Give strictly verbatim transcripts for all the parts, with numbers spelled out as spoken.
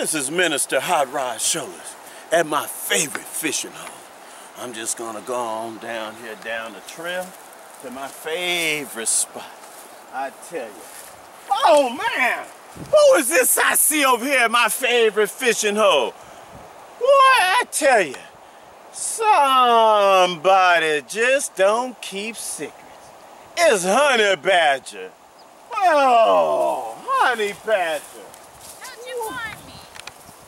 This is Minister Hot Rod Sholars at my favorite fishing hole. I'm just gonna go on down here, down the trail to my favorite spot. I tell you. Oh man! Who is this I see over here at my favorite fishing hole? What? I tell you, somebody just don't keep secrets. It's Honey Badger. Oh, Honey Badger. How'd you find me?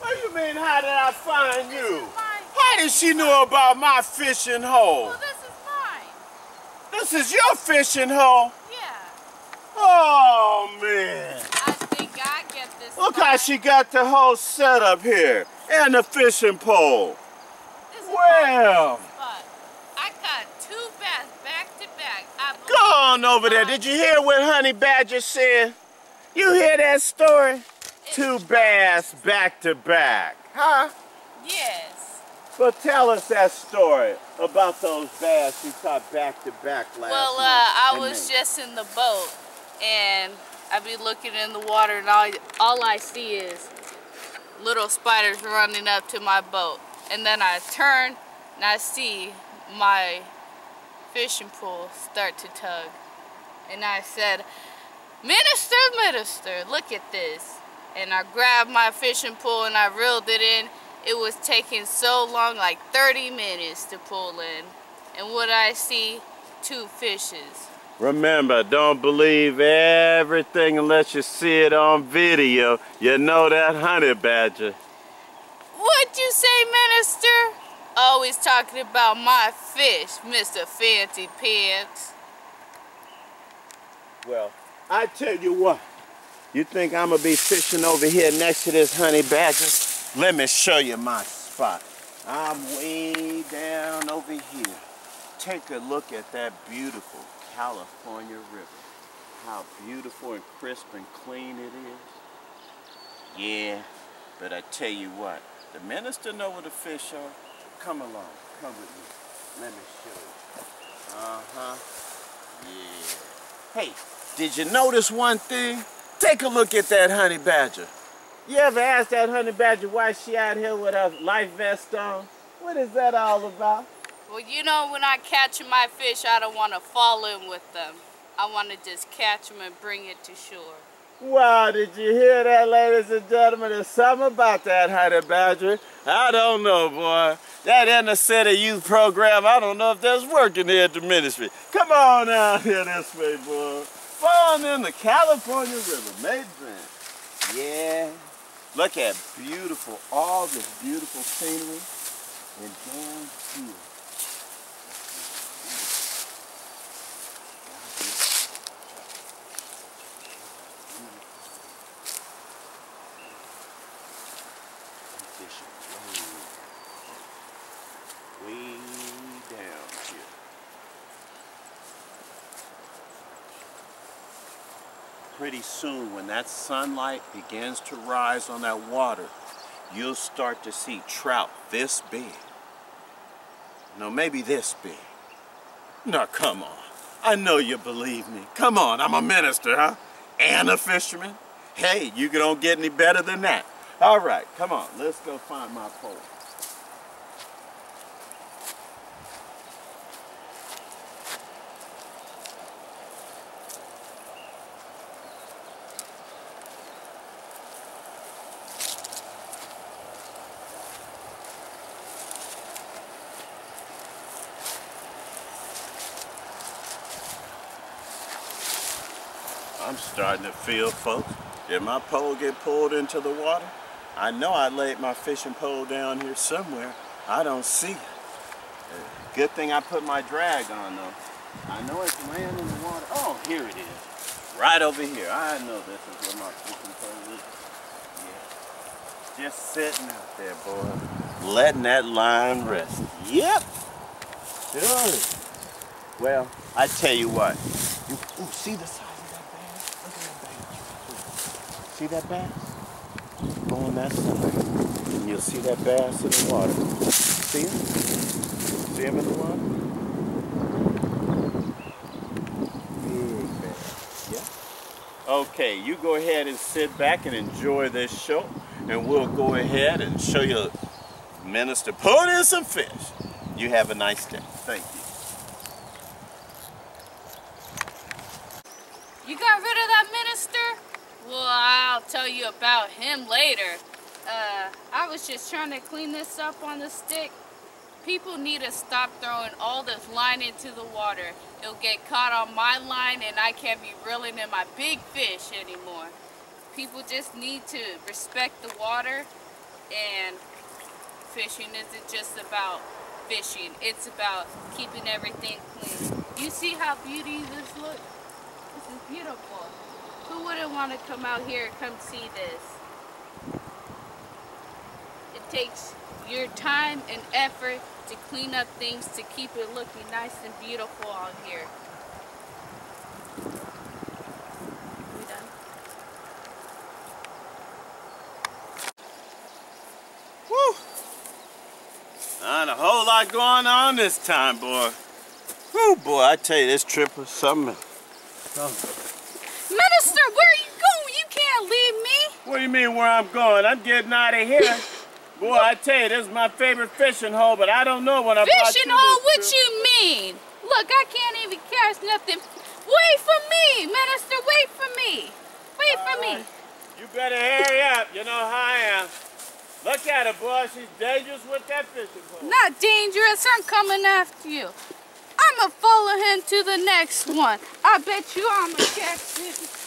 What do you mean, how did I find this you? How did she know about my fishing hole? Well, this is mine. This is your fishing hole? Yeah. Oh, man. I think I get this. Look spot. How she got the whole set up here and the fishing pole. This well. Is I got two bass back to back. I Go on over there. Did you hear what Honey Badger said? You hear that story? It's two bass back to back, huh? Yes. Well, tell us that story about those bass you caught back to back last night. Well, uh, I was just in the boat, and I be looking in the water, and all, all I see is little spiders running up to my boat. And then I turn, and I see my fishing pole start to tug. And I said, Minister, Minister, look at this. And I grabbed my fishing pole, and I reeled it in. It was taking so long, like thirty minutes to pull in. And what I see, two fishes. Remember, don't believe everything unless you see it on video. You know that, Honey Badger. What'd you say, Minister? Always talking about my fish, Mister Fancy Pants. Well, I tell you what. You think I'm gonna be fishing over here next to this Honey Badger? Let me show you my spot. I'm way down over here. Take a look at that beautiful California river. How beautiful and crisp and clean it is. Yeah, but I tell you what, the minister know where the fish are. Come along, come with me. Let me show you. Uh-huh, yeah. Hey, did you notice one thing? Take a look at that Honey Badger. You ever asked that Honey Badger why she out here with her life vest on? What is that all about? Well, you know, when I catch my fish, I don't want to fall in with them. I want to just catch them and bring it to shore. Wow, did you hear that, ladies and gentlemen? There's something about that Honey Badger. I don't know, boy. That inner city youth program, I don't know if that's working here at the ministry. Come on out here this way, boy. Falling in the California River, made man. Yeah. Look at beautiful, all this beautiful scenery, and down here. Way down here. Pretty soon, when that sunlight begins to rise on that water, you'll start to see trout this big. No, maybe this big. No, come on. I know you believe me. Come on, I'm a minister, huh? And a fisherman. Hey, you don't get any better than that. All right, come on, let's go find my pole. I'm starting to feel, folks, did my pole get pulled into the water? I know I laid my fishing pole down here somewhere. I don't see it. Good thing I put my drag on, though. I know it's laying in the water. Oh, here it is. Right over here. I know this is where my fishing pole is. Yeah. Just sitting out there, boy. Letting that line rest. Yep. Good. Well, I tell you what. You, ooh, see the size of that bass? Look at that bass. See that bass? Go on that side, and you'll see that bass in the water. See him? See him in the water? Big bass, yeah. Okay, you go ahead and sit back and enjoy this show, and and we'll go ahead and show you Minister put in some fish. You have a nice day. Thank you. You got rid of that minister? Well, I'll tell you about him later. Uh, I was just trying to clean this up on the stick. People need to stop throwing all this line into the water. It'll get caught on my line and I can't be reeling in my big fish anymore. People just need to respect the water, and fishing isn't just about fishing. It's about keeping everything clean. You see how beautiful this looks? This is beautiful. Who wouldn't want to come out here and come see this? It takes your time and effort to clean up things to keep it looking nice and beautiful out here. We done? Woo! Not a whole lot going on this time, boy. Woo, boy, I tell you, this trip was something. something. Minister, where are you going? You can't leave me. What do you mean where I'm going? I'm getting out of here. Boy, I tell you, this is my favorite fishing hole, but I don't know what I'm fishing. Fishing hole? What you mean? Look, I can't even catch nothing. Wait for me, Minister. Wait for me. Wait All for right. me. You better hurry up. You know how I am. Look at her, boy. She's dangerous with that fishing hole. Not dangerous. I'm coming after you. I'm going to follow him to the next one. I bet you I'm going to catch him.